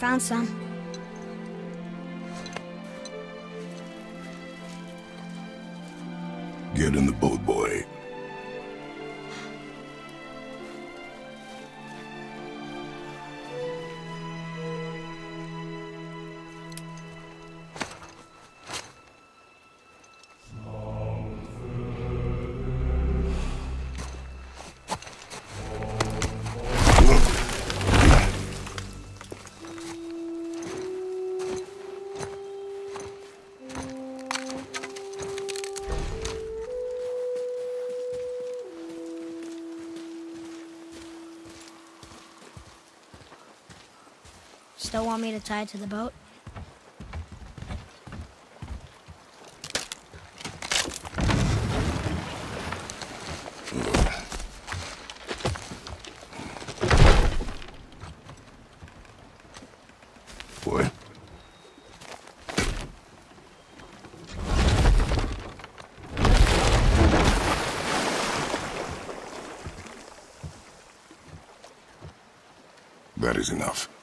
Found some. Get in the boat, boy. Still want me to tie it to the boat? Boy. That is enough.